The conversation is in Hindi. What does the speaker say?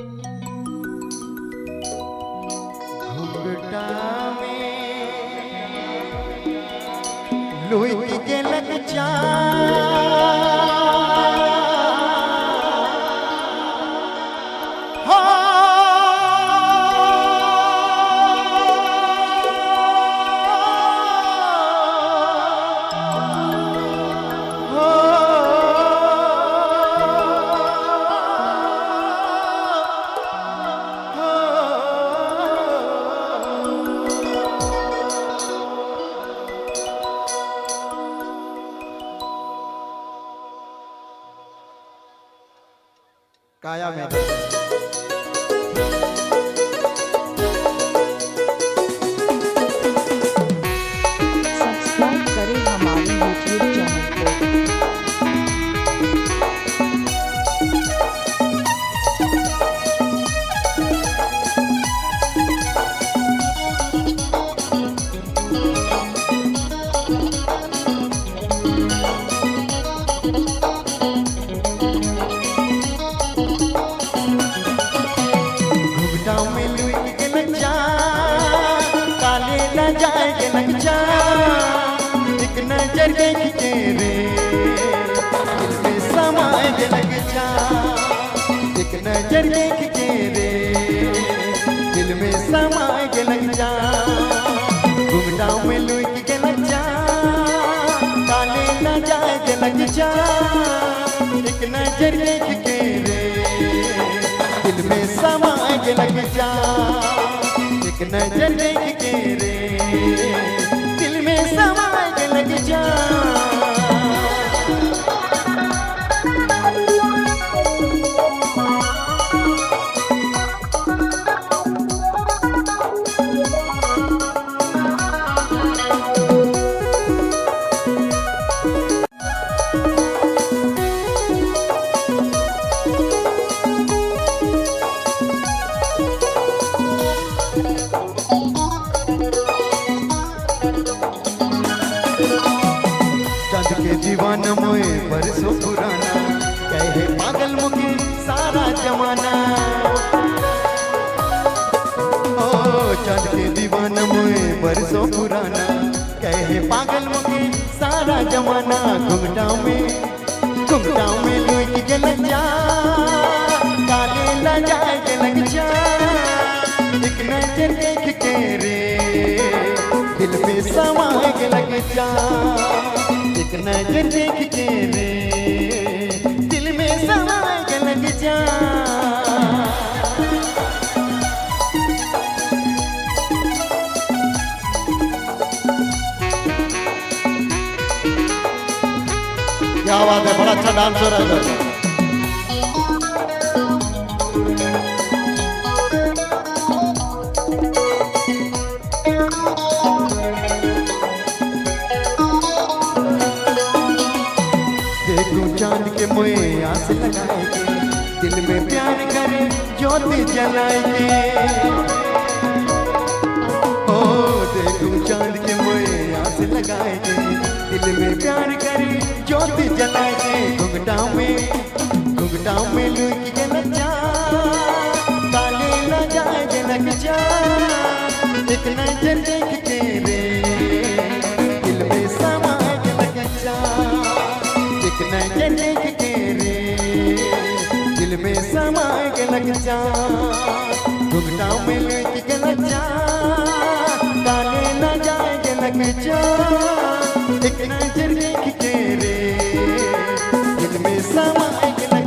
लुई के लग जा काया में सब्सक्राइब करें हमारे YouTube चैनल को। नजर देख के रे दिल में समाए के लग जा, घुंघटाओं में लुढ़क के लग जा, काले ना जाए के लग जा, एक नजर देख के रे दिल में समाए के लग जा, एक नजर देख के रे दिल में समाए के लग जा। दीवाना मोए बरसों पुराना, कहे पागल मुके सारा जमाना। ओ चांद के दीवाना मोए बरसों पुराना, कहे पागल मुके सारा जमाना। घुंघटाओं में लुढ़क के लग जा, काले ना जाए के लग जा, एक नजर देख के रे दिल में समाए के लग जा, एक नजर देख के रे दिल में समाए के लग जा। क्या बात है, बड़ा अच्छा डांस हो रहा है। आस लगाएंगे दिल में प्यार करे ज्योति जलाएंगे। ओ देखूं चांद के मोए आस लगाएंगे दिल में प्यार करे ज्योति जलाएंगे। घुंघटाओं में लुढ़क के लग जा, काले ना जाए के लग जा, एक नजर देख के रे दिल में समाए के लग जा, एक नजर देख के रे दिल में समाए के लग जा। घुंघटाओं में लुढ़क के लग जा, काले ना जाए के लग जा, एक नजर देख के रे दिल में समाए के लग जा।